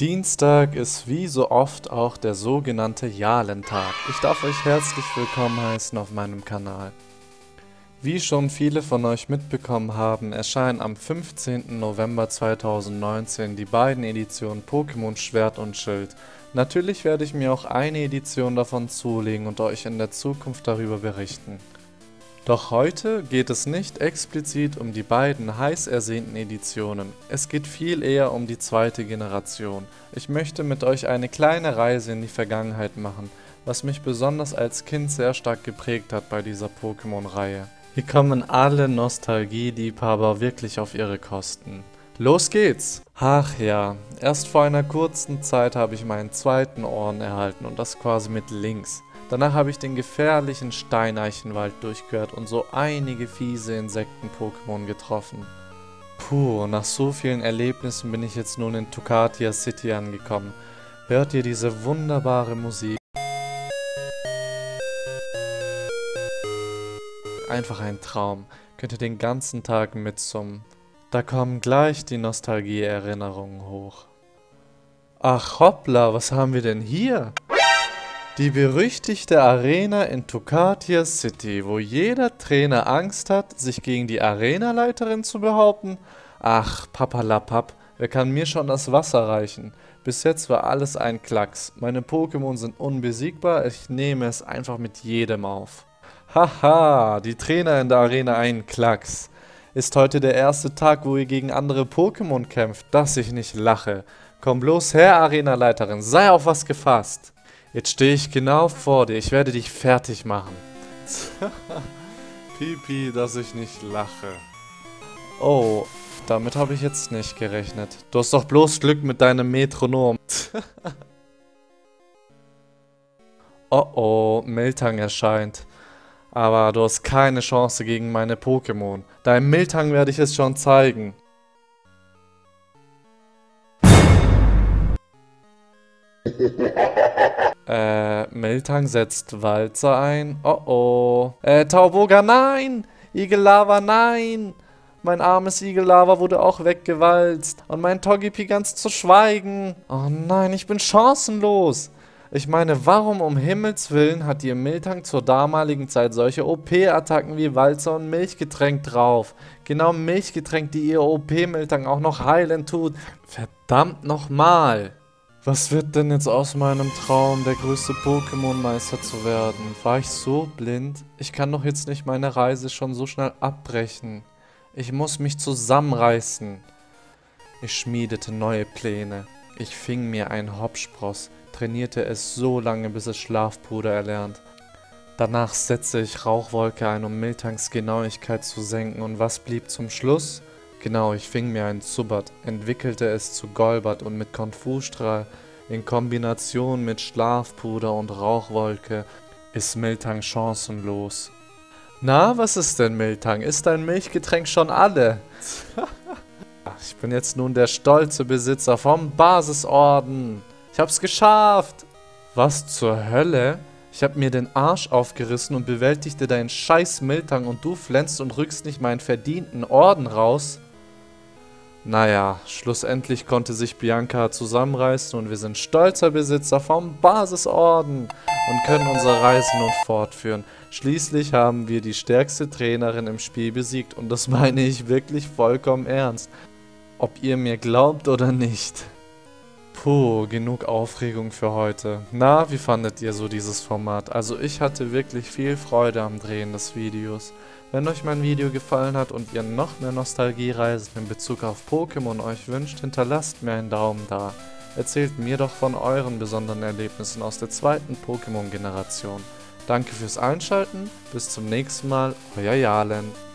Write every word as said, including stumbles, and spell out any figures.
Dienstag ist wie so oft auch der sogenannte Yalen-Tag. Ich darf euch herzlich willkommen heißen auf meinem Kanal. Wie schon viele von euch mitbekommen haben, erscheinen am fünfzehnten November zweitausendneunzehn die beiden Editionen Pokémon Schwert und Schild. Natürlich werde ich mir auch eine Edition davon zulegen und euch in der Zukunft darüber berichten. Doch heute geht es nicht explizit um die beiden heiß ersehnten Editionen, es geht viel eher um die zweite Generation. Ich möchte mit euch eine kleine Reise in die Vergangenheit machen, was mich besonders als Kind sehr stark geprägt hat bei dieser Pokémon-Reihe. Hier kommen alle Nostalgie-Liebhaber wirklich auf ihre Kosten. Los geht's! Ach ja, erst vor einer kurzen Zeit habe ich meinen zweiten Orden erhalten und das quasi mit links. Danach habe ich den gefährlichen Steineichenwald durchquert und so einige fiese Insekten-Pokémon getroffen. Puh, nach so vielen Erlebnissen bin ich jetzt nun in Tukatia City angekommen. Hört ihr diese wunderbare Musik? Einfach ein Traum. Könnt ihr den ganzen Tag mitsummen. Da kommen gleich die Nostalgie-Erinnerungen hoch. Ach hoppla, was haben wir denn hier? Die berüchtigte Arena in Tukatia City, wo jeder Trainer Angst hat, sich gegen die Arenaleiterin zu behaupten. Ach, Papa Lapap, wer kann mir schon das Wasser reichen? Bis jetzt war alles ein Klacks. Meine Pokémon sind unbesiegbar, ich nehme es einfach mit jedem auf. Haha, die Trainer in der Arena ein Klacks. Ist heute der erste Tag, wo ihr gegen andere Pokémon kämpft, dass ich nicht lache. Komm bloß her, Arenaleiterin, sei auf was gefasst. Jetzt stehe ich genau vor dir, ich werde dich fertig machen. Pipi, dass ich nicht lache. Oh, damit habe ich jetzt nicht gerechnet. Du hast doch bloß Glück mit deinem Metronom. Oh oh, Miltank erscheint. Aber du hast keine Chance gegen meine Pokémon. Deinem Miltank werde ich es schon zeigen. Äh, Miltank setzt Walzer ein. Oh oh. Äh, Tauboga, nein! Igellava, nein! Mein armes Igellava wurde auch weggewalzt. Und mein Togepi ganz zu schweigen. Oh nein, ich bin chancenlos. Ich meine, warum um Himmels Willen hat ihr Miltank zur damaligen Zeit solche O P-Attacken wie Walzer und Milchgetränk drauf? Genau Milchgetränk, die ihr O P-Miltank auch noch heilen tut. Verdammt nochmal! Was wird denn jetzt aus meinem Traum, der größte Pokémon-Meister zu werden? War ich so blind? Ich kann doch jetzt nicht meine Reise schon so schnell abbrechen. Ich muss mich zusammenreißen. Ich schmiedete neue Pläne. Ich fing mir einen Hopspross, trainierte es so lange, bis es Schlafpuder erlernt. Danach setzte ich Rauchwolke ein, um Miltanks Genauigkeit zu senken. Und was blieb zum Schluss? Genau, ich fing mir einen Zubat, entwickelte es zu Golbat und mit Konfustrahl in Kombination mit Schlafpuder und Rauchwolke ist Miltank chancenlos. Na, was ist denn Miltank? Ist dein Milchgetränk schon alle? Ich bin jetzt nun der stolze Besitzer vom Basisorden. Ich hab's geschafft! Was zur Hölle? Ich hab mir den Arsch aufgerissen und bewältigte deinen scheiß Miltank und du flänzt und rückst nicht meinen verdienten Orden raus? Naja, schlussendlich konnte sich Bianka zusammenreißen und wir sind stolzer Besitzer vom Basisorden und können unsere Reise nun fortführen. Schließlich haben wir die stärkste Trainerin im Spiel besiegt und das meine ich wirklich vollkommen ernst. Ob ihr mir glaubt oder nicht. Puh, genug Aufregung für heute. Na, wie fandet ihr so dieses Format? Also ich hatte wirklich viel Freude am Drehen des Videos. Wenn euch mein Video gefallen hat und ihr noch mehr Nostalgiereisen in Bezug auf Pokémon euch wünscht, hinterlasst mir einen Daumen da. Erzählt mir doch von euren besonderen Erlebnissen aus der zweiten Pokémon-Generation. Danke fürs Einschalten, bis zum nächsten Mal, euer Yalen.